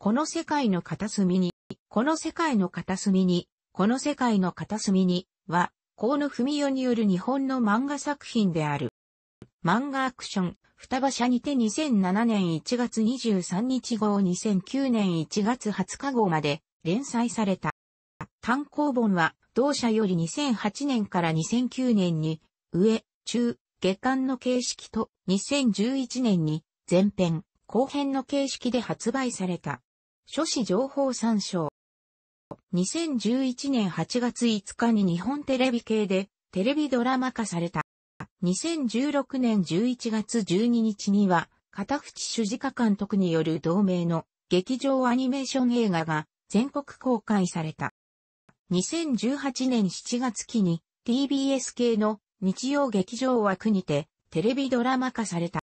この世界の片隅に、この世界の片隅に、この世界の片隅に、は、河野文代による日本の漫画作品である。漫画アクション、双葉社にて2007年1月23日号2009年1月20日号まで連載された。単行本は、同社より2008年から2009年に、上、中、下巻の形式と、2011年に、前編、後編の形式で発売された。書誌情報参照。2011年8月5日に日本テレビ系でテレビドラマ化された。2016年11月12日には片渕主治家監督による同名の劇場アニメーション映画が全国公開された。2018年7月期に TBS 系の日曜劇場枠にてテレビドラマ化された。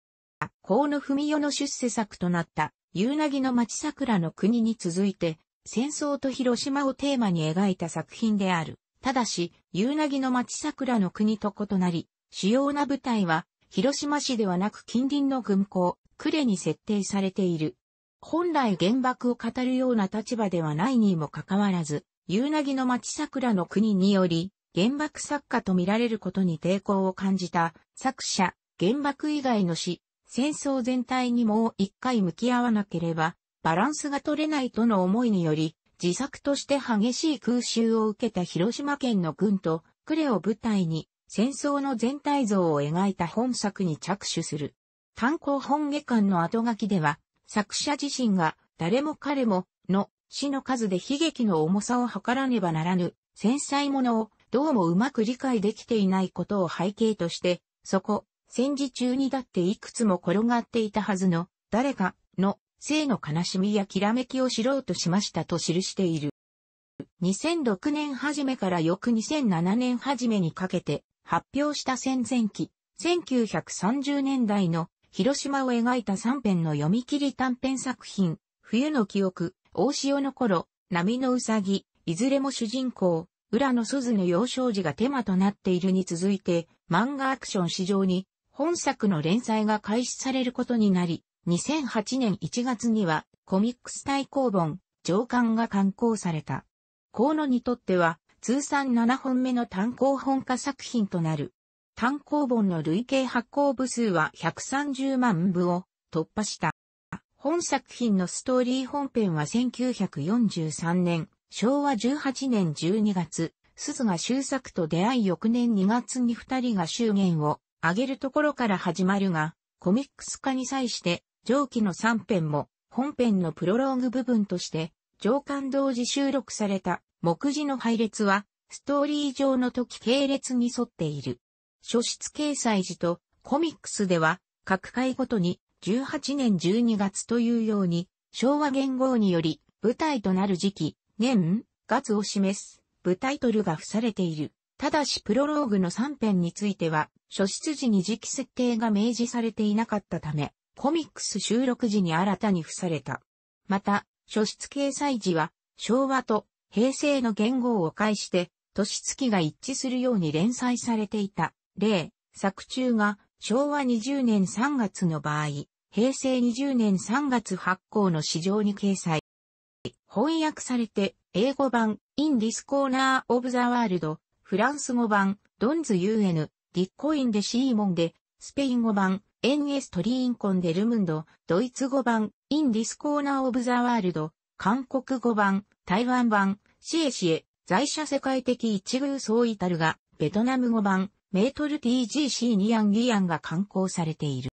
河野文代の出世作となった夕凪の町桜の国に続いて戦争と広島をテーマに描いた作品である。ただし、夕凪の町桜の国と異なり、主要な舞台は、広島市ではなく近隣の軍港、呉に設定されている。本来原爆を語るような立場ではないにもかかわらず、夕凪の町桜の国により、原爆作家と見られることに抵抗を感じた作者、原爆以外の死、戦争全体にもう一回向き合わなければ、バランスが取れないとの思いにより、自作として激しい空襲を受けた広島県の軍と呉を舞台に戦争の全体像を描いた本作に着手する。単行本下巻の後書きでは、作者自身が誰も彼もの死の数で悲劇の重さを測らねばならぬ繊細ものをどうもうまく理解できていないことを背景として、そこ、戦時中にだっていくつも転がっていたはずの誰かの生の悲しみやきらめきを知ろうとしましたと記している。2006年初めから翌2007年初めにかけて発表した戦前期、1930年代の広島を描いた3編の読み切り短編作品、冬の記憶、大潮の頃、波のうさぎ、いずれも主人公、浦野すずの幼少時がテーマとなっているに続いて、漫画アクション市場に本作の連載が開始されることになり、2008年1月にはコミックス対抗本、上巻が刊行された。河野にとっては通算7本目の単行本化作品となる。単行本の累計発行部数は130万部を突破した。本作品のストーリー本編は1943年、昭和18年12月、すずが秀作と出会い翌年2月に2人が祝言を挙げるところから始まるが、コミックス化に際して、上記の3編も本編のプロローグ部分として上巻同時収録された目次の配列はストーリー上の時系列に沿っている。書室掲載時とコミックスでは各回ごとに18年12月というように昭和元号により舞台となる時期、年、月を示す部タイトルが付されている。ただしプロローグの3編については書室時に時期設定が明示されていなかったため、コミックス収録時に新たに付された。また、書室掲載時は、昭和と平成の元号を介して、年月が一致するように連載されていた。例、作中が昭和20年3月の場合、平成20年3月発行の市場に掲載。翻訳されて、英語版、In This Corner of the World、フランス語版、Dons UN、ディッコインでシーモンで、スペイン語版、エンエストリーンコンデルムンド、ドイツ語版、インディスコーナーオブザワールド、韓国語版、台湾版、シエシエ、在社世界的一遇総イタルが、ベトナム語版、メートル TGC ニアンギアンが刊行されている。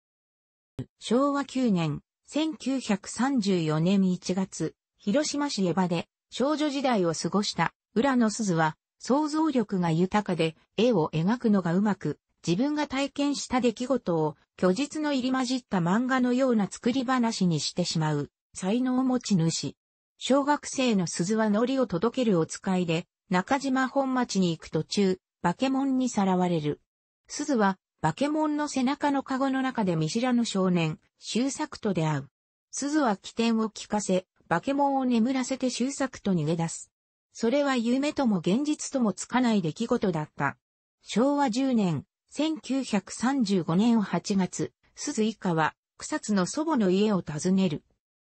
昭和9年、1934年1月、広島市江場で少女時代を過ごした浦野すずは、想像力が豊かで、絵を描くのがうまく、自分が体験した出来事を虚実の入り混じった漫画のような作り話にしてしまう才能持ち主。小学生の鈴は海苔を届けるお使いで中島本町に行く途中、バケモンにさらわれる。鈴はバケモンの背中のカゴの中で見知らぬ少年、秀作と出会う。鈴は機転を利かせ、バケモンを眠らせて秀作と逃げ出す。それは夢とも現実ともつかない出来事だった。昭和10年。1935年8月、すず一家は草津の祖母の家を訪ねる。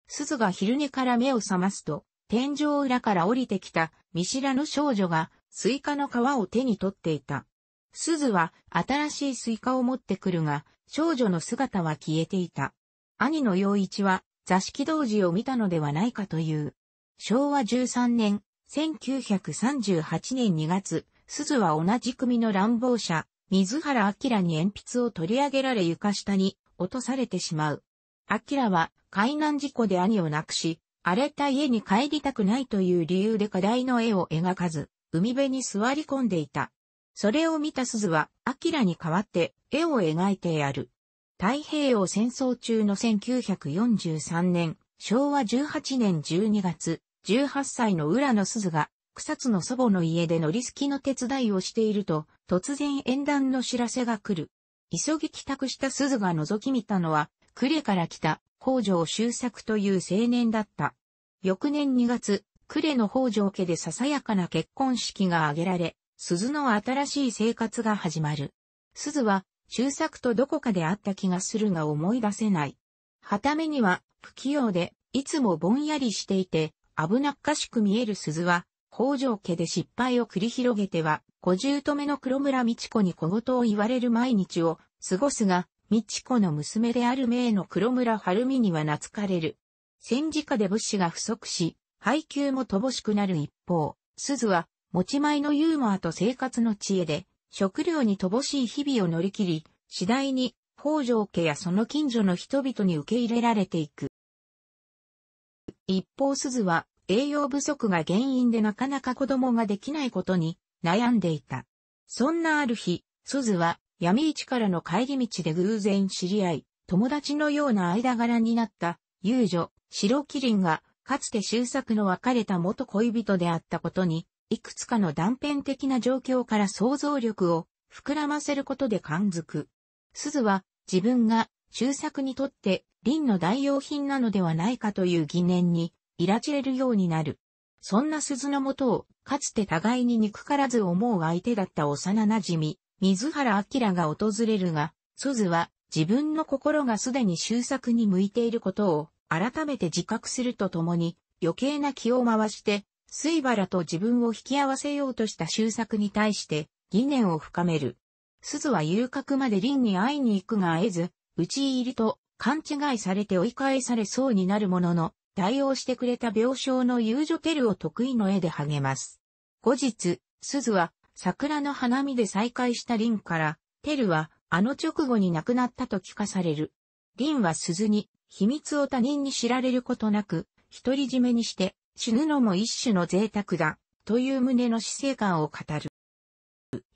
すずが昼寝から目を覚ますと、天井裏から降りてきた見知らぬ少女がスイカの皮を手に取っていた。すずは新しいスイカを持ってくるが、少女の姿は消えていた。兄の陽一は座敷童子を見たのではないかという。昭和13年、1938年2月、すずは同じ組の乱暴者、水原明に鉛筆を取り上げられ床下に落とされてしまう。明は海難事故で兄を亡くし、荒れた家に帰りたくないという理由で課題の絵を描かず、海辺に座り込んでいた。それを見たすずは、明に代わって絵を描いてやる。太平洋戦争中の1943年、昭和18年12月、18歳の浦野すずが、草津の祖母の家で乗りすきの手伝いをしていると、突然縁談の知らせが来る。急ぎ帰宅したすずが覗き見たのは、呉から来た、北条周作という青年だった。翌年2月、呉の北条家でささやかな結婚式が挙げられ、すずの新しい生活が始まる。すずは、周作とどこかで会った気がするが思い出せない。傍目には、不器用で、いつもぼんやりしていて、危なっかしく見えるすずは、北条家で失敗を繰り広げては、5姑の黒村美智子に小言を言われる毎日を過ごすが、美智子の娘である明の黒村晴美には懐かれる。戦時下で物資が不足し、配給も乏しくなる一方、すずは、持ち前のユーモアと生活の知恵で、食料に乏しい日々を乗り切り、次第に、北条家やその近所の人々に受け入れられていく。一方すずは栄養不足が原因でなかなか子供ができないことに悩んでいた。そんなある日、すずは闇市からの帰り道で偶然知り合い、友達のような間柄になった遊女、白麒麟がかつて周作の別れた元恋人であったことに、いくつかの断片的な状況から想像力を膨らませることで感づく。すずは自分が周作にとって麟の代用品なのではないかという疑念にいらちれるようになる。そんなすずのもとをかつて互いに憎からず思う相手だった幼馴染、水原明が訪れるが、すずは自分の心がすでに周作に向いていることを改めて自覚するとともに余計な気を回して水原と自分を引き合わせようとした周作に対して疑念を深める。すずは遊郭まで麟に会いに行くが会えず、討ち入りと勘違いされて追い返されそうになるものの、対応してくれた病床の遊女テルを得意の絵で励ます。後日、すずは桜の花見で再会した麟から、テルはあの直後に亡くなったと聞かされる。麟はすずに秘密を他人に知られることなく、独り占めにして死ぬのも一種の贅沢だ、という旨の死生観を語る。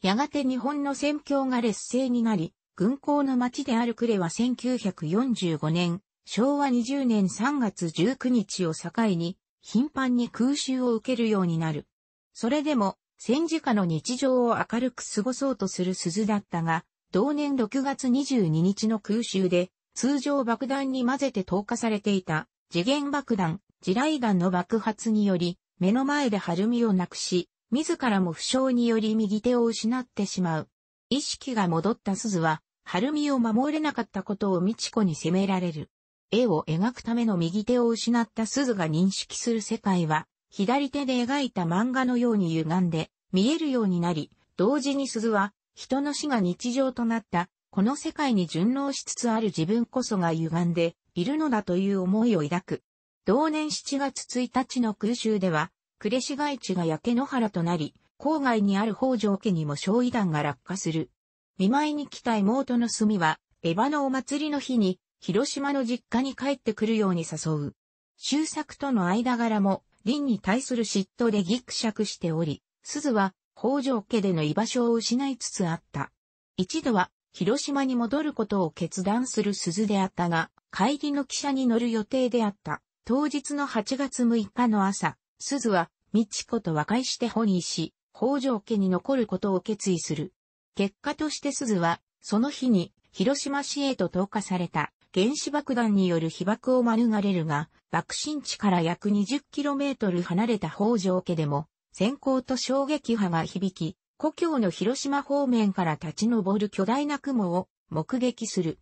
やがて日本の戦況が劣勢になり、軍港の町である呉は1945年、昭和20年3月19日を境に、頻繁に空襲を受けるようになる。それでも、戦時下の日常を明るく過ごそうとするすずだったが、同年6月22日の空襲で、通常爆弾に混ぜて投下されていた、時限爆弾、地雷弾の爆発により、目の前で晴美を亡くし、自らも負傷により右手を失ってしまう。意識が戻ったすずは、晴美を守れなかったことを美智子に責められる。絵を描くための右手を失ったすずが認識する世界は、左手で描いた漫画のように歪んで、見えるようになり、同時にすずは、人の死が日常となった、この世界に順応しつつある自分こそが歪んでいるのだという思いを抱く。同年7月1日の空襲では、呉市街地が焼け野原となり、郊外にある北条家にも焼夷弾が落下する。見舞いに来た妹のすみは、江波のお祭りの日に、広島の実家に帰ってくるように誘う。周作との間柄も、麟に対する嫉妬でギクシャクしており、すずは、北条家での居場所を失いつつあった。一度は、広島に戻ることを決断するすずであったが、帰りの汽車に乗る予定であった。当日の8月6日の朝、すずは、美智子と和解してホニーし、北条家に残ることを決意する。結果としてすずは、その日に広島市へと投下された原子爆弾による被爆を免れるが、爆心地から約 20km 離れた北条家でも、閃光と衝撃波が響き、故郷の広島方面から立ち上る巨大な雲を目撃する。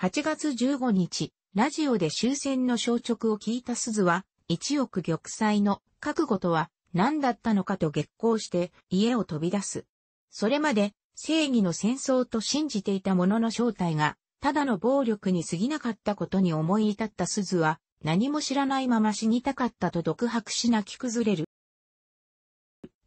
8月15日、ラジオで終戦の消息を聞いたすずは、一億玉砕の覚悟とは何だったのかと激高して家を飛び出す。それまで正義の戦争と信じていたものの正体がただの暴力に過ぎなかったことに思い至ったすずは何も知らないまま死にたかったと独白し泣き崩れる。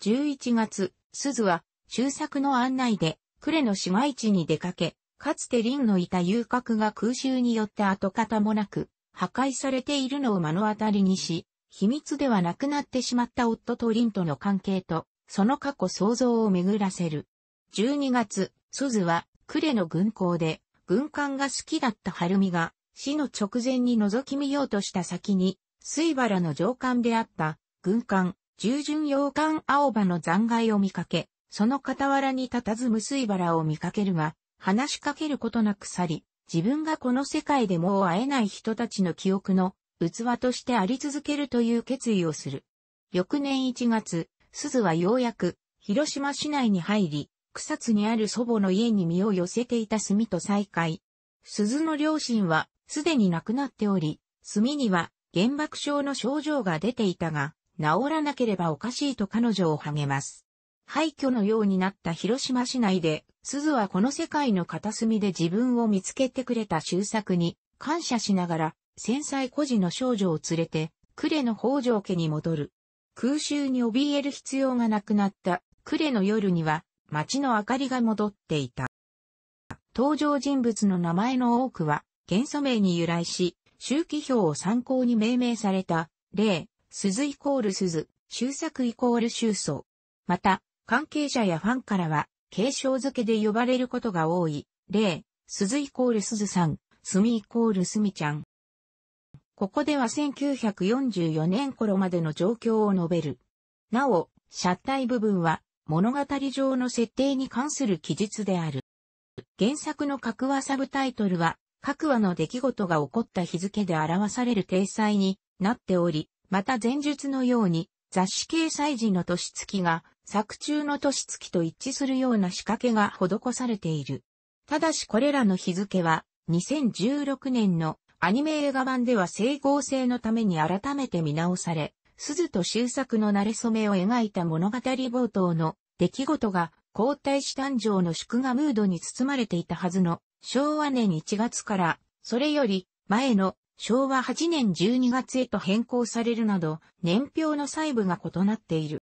11月、すずは周作の案内で呉の市街地に出かけ、かつて林のいた遊郭が空襲によって跡形もなく破壊されているのを目の当たりにし、秘密ではなくなってしまった夫と林との関係と、その過去想像を巡らせる。12月、すずは、呉の軍港で、軍艦が好きだった晴美が、死の直前に覗き見ようとした先に、水原の上官であった、軍艦、従順洋艦青葉の残骸を見かけ、その傍らに佇む水原を見かけるが、話しかけることなく去り、自分がこの世界でもう会えない人たちの記憶の器としてあり続けるという決意をする。翌年1月、すずはようやく広島市内に入り、草津にある祖母の家に身を寄せていた住と再会。すずの両親はすでに亡くなっており、住には原爆症の症状が出ていたが、治らなければおかしいと彼女を励ます。廃墟のようになった広島市内で、すずはこの世界の片隅で自分を見つけてくれた周作に感謝しながら、戦災孤児の少女を連れて、呉の北条家に戻る。空襲に怯える必要がなくなった呉の夜には、街の明かりが戻っていた。登場人物の名前の多くは、元素名に由来し、周期表を参考に命名された、例、鈴=鈴、周作=周作。また、関係者やファンからは、継承付けで呼ばれることが多い。例、鈴=鈴さん、住=住ちゃん。ここでは1944年頃までの状況を述べる。なお、車体部分は物語上の設定に関する記述である。原作の各話サブタイトルは、各話の出来事が起こった日付で表される体裁になっており、また前述のように、雑誌掲載時の年月が、作中の年月と一致するような仕掛けが施されている。ただしこれらの日付は2016年のアニメ映画版では整合性のために改めて見直され、すずと周作の馴れ初めを描いた物語冒頭の出来事が皇太子誕生の祝賀ムードに包まれていたはずの昭和年1月からそれより前の昭和8年12月へと変更されるなど年表の細部が異なっている。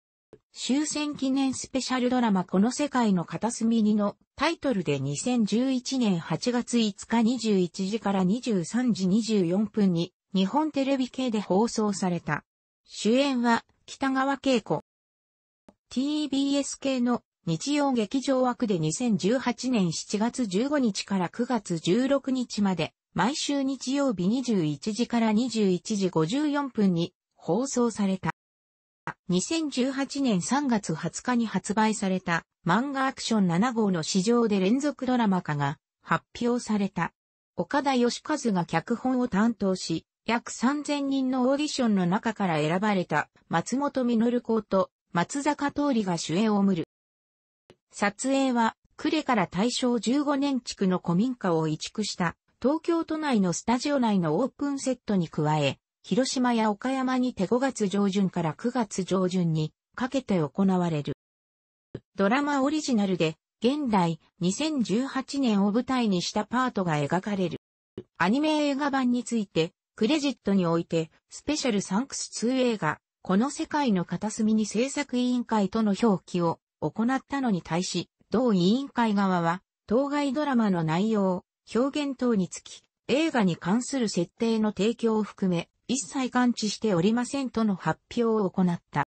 終戦記念スペシャルドラマこの世界の片隅にのタイトルで2011年8月5日21時から23時24分に日本テレビ系で放送された。主演は北川景子。TBS 系の日曜劇場枠で2018年7月15日から9月16日まで毎週日曜日21時から21時54分に放送された。2018年3月20日に発売された漫画アクション7号の市場で連続ドラマ化が発表された。岡田義和が脚本を担当し、約3000人のオーディションの中から選ばれた松本実公と松坂桃李が主演を務む。撮影は呉から大正15年築の古民家を移築した東京都内のスタジオ内のオープンセットに加え、広島や岡山にて5月上旬から9月上旬にかけて行われる。ドラマオリジナルで現代2018年を舞台にしたパートが描かれる。アニメ映画版についてクレジットにおいてスペシャルサンクス2映画この世界の片隅に制作委員会との表記を行ったのに対し同委員会側は当該ドラマの内容、表現等につき映画に関する設定の提供を含め一切関知しておりませんとの発表を行った。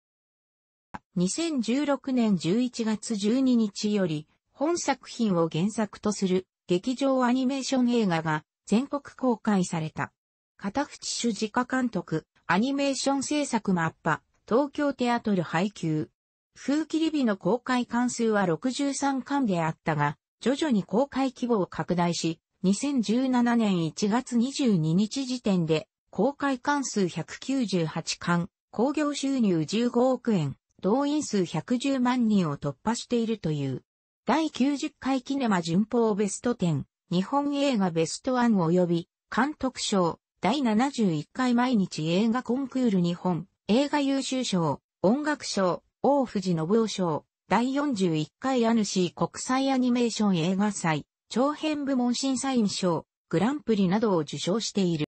2016年11月12日より本作品を原作とする劇場アニメーション映画が全国公開された。片渕朱自家監督、アニメーション制作MAPPA、東京テアトル配給。風切り日の公開巻数は63巻であったが、徐々に公開規模を拡大し、2017年1月22日時点で、公開巻数198巻、興行収入15億円、動員数110万人を突破しているという。第90回キネマ旬報ベスト10、日本映画ベスト1及び、監督賞、第71回毎日映画コンクール日本、映画優秀賞、音楽賞、大藤信雄賞、第41回アヌシー国際アニメーション映画祭、長編部門審査員賞、グランプリなどを受賞している。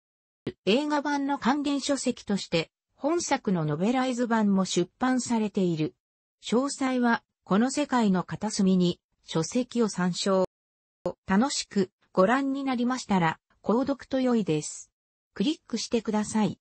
映画版の関連書籍として、本作のノベライズ版も出版されている。詳細は、この世界の片隅に、書籍を参照。楽しくご覧になりましたら、購読と良いです。クリックしてください。